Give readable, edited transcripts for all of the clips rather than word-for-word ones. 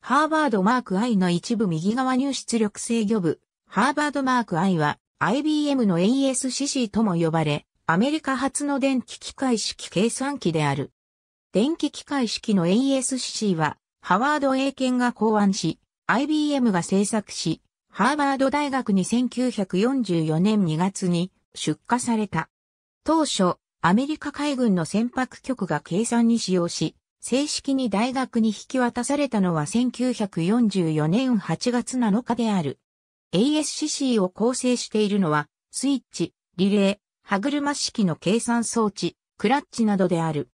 ハーバードマーク I の一部右側入出力制御部、ハーバードマーク I は IBM の ASCC とも呼ばれ、アメリカ初の電気機械式計算機である。電気機械式の ASCC は、ハワード・エーケンが考案し、IBM が制作し、ハーバード大学に1944年2月に出荷された。当初、アメリカ海軍の船舶局が計算に使用し、正式に大学に引き渡されたのは1944年8月7日である。ASCC を構成しているのは、スイッチ、リレー、歯車式の計算装置、クラッチなどである。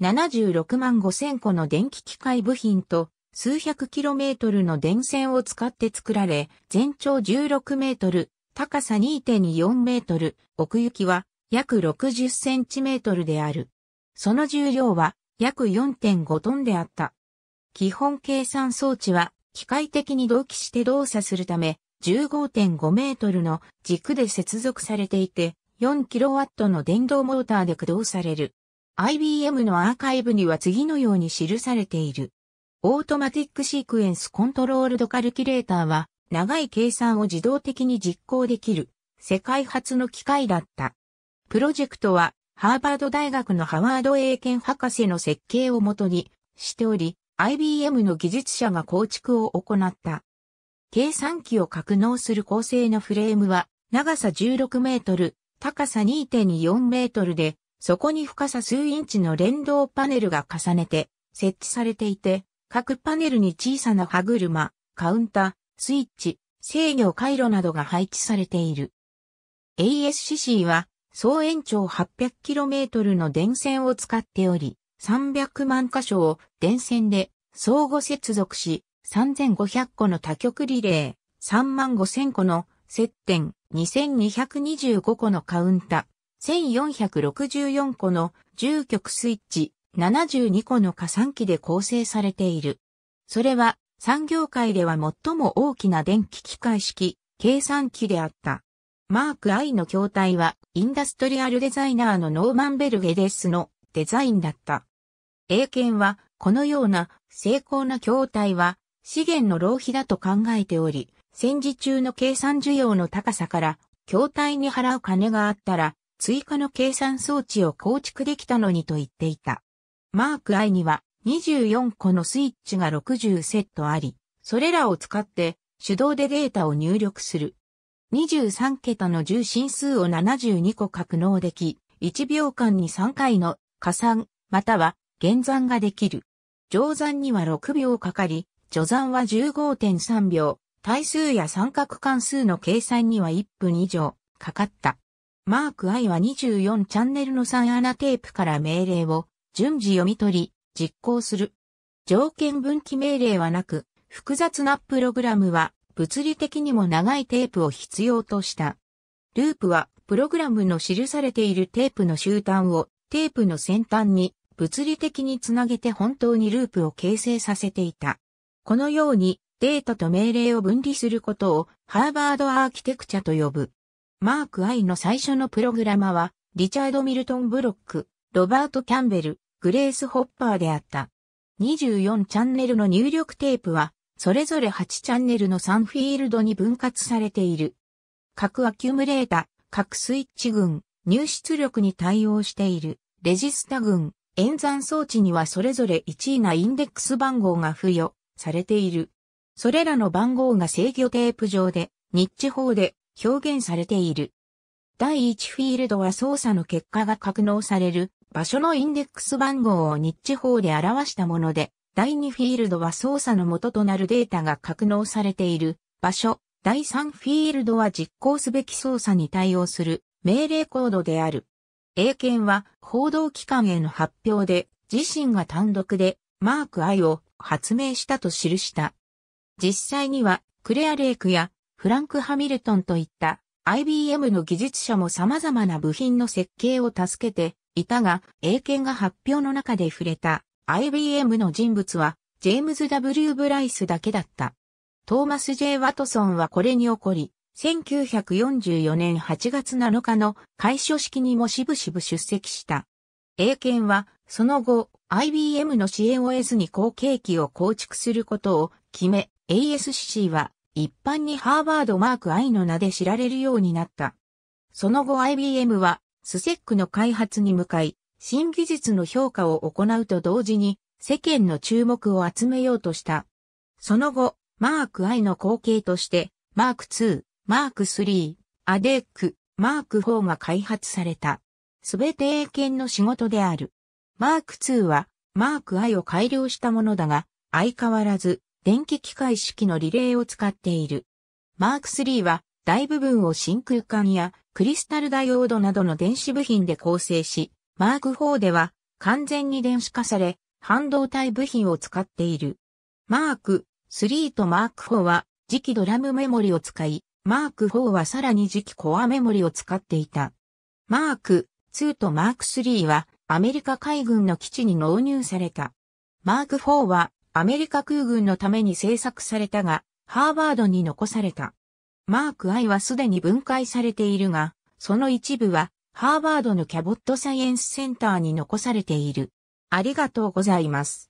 76万5000個の電気機械部品と数百キロメートルの電線を使って作られ、全長16メートル、高さ 2.4 メートル、奥行きは約60センチメートルである。その重量は約 4.5 トンであった。基本計算装置は機械的に同期して動作するため、15.5 メートルの軸で接続されていて、4キロワットの電動モーターで駆動される。IBM のアーカイブには次のように記されている。オートマティックシークエンスコントロールドカルキュレーターは長い計算を自動的に実行できる世界初の機械だった。プロジェクトはハーバード大学のハワード・エーケン博士の設計をもとにしており、IBM の技術者が構築を行った。計算機を格納する構成のフレームは長さ16メートル、高さ 2.4 メートルで、そこに深さ数インチの連動パネルが重ねて設置されていて、各パネルに小さな歯車、カウンター、スイッチ、制御回路などが配置されている。ASCC は総延長 800km の電線を使っており、300万箇所を電線で相互接続し、3500個の多極リレー、3万5000個の接点、2225個のカウンター、1464個の10極スイッチ、72個の加算機で構成されている。それは産業界では最も大きな電気機械式計算機であった。マーク I の筐体はインダストリアルデザイナーのノーマン・ベルゲデスのデザインだった。エーケンはこのような精巧な筐体は資源の浪費だと考えており、戦時中の計算需要の高さから筐体に払う金があったら、追加の計算装置を構築できたのにと言っていた。マーク I には24個のスイッチが60セットあり、それらを使って手動でデータを入力する。23桁の重心数を72個格納でき、1秒間に3回の加算、または減算ができる。乗算には6秒かかり、除算は 15.3 秒、対数や三角関数の計算には1分以上かかった。マーク I は24チャンネルの3穴テープから命令を順次読み取り、実行する。条件分岐命令はなく、複雑なプログラムは物理的にも長いテープを必要とした。ループはプログラムの記されているテープの終端をテープの先端に物理的につなげて本当にループを形成させていた。このようにデータと命令を分離することをハーバードアーキテクチャと呼ぶ。マーク I の最初のプログラマは、リチャード・ミルトン・ブロック、ロバート・キャンベル、グレース・ホッパーであった。24チャンネルの入力テープは、それぞれ8チャンネルの3フィールドに分割されている。各アキュムレータ、各スイッチ群、入出力に対応している、レジスタ群、演算装置にはそれぞれ1位なインデックス番号が付与されている。それらの番号が制御テープ上で、日時法で、表現されている。第1フィールドは操作の結果が格納される場所のインデックス番号を日時法で表したもので、第2フィールドは操作の元となるデータが格納されている場所、第3フィールドは実行すべき操作に対応する命令コードである。エーケンは報道機関への発表で自身が単独でマーク I を発明したと記した。実際にはクレア・レイクやフランク・ハミルトンといった IBM の技術者も様々な部品の設計を助けていたが、エーケンが発表の中で触れた IBM の人物はジェームズ・ W ・ブライスだけだった。トーマス・ J ・ワトソンはこれに怒り、1944年8月7日の開所式にもしぶしぶ出席した。エーケンはその後、IBM の支援を得ずに後継機を構築することを決め、ASCC は一般にハーバードマーク I の名で知られるようになった。その後 IBM はSCCの開発に向かい、新技術の評価を行うと同時に世間の注目を集めようとした。その後、マーク I の後継として、マーク2、マーク3、アデック、マーク4が開発された。すべて英検の仕事である。マーク2は、マーク I を改良したものだが、相変わらず、電気機械式のリレーを使っている。マーク3は、大部分を真空管や、クリスタルダイオードなどの電子部品で構成し、マーク4では、完全に電子化され、半導体部品を使っている。マーク3とマーク4は、次期ドラムメモリを使い、マーク4はさらに次期コアメモリを使っていた。マーク2とマーク3は、アメリカ海軍の基地に納入された。マーク4はアメリカ空軍のために製作されたが、ハーバードに残された。マーク I はすでに分解されているが、その一部はハーバードのキャボットサイエンスセンターに残されている。ありがとうございます。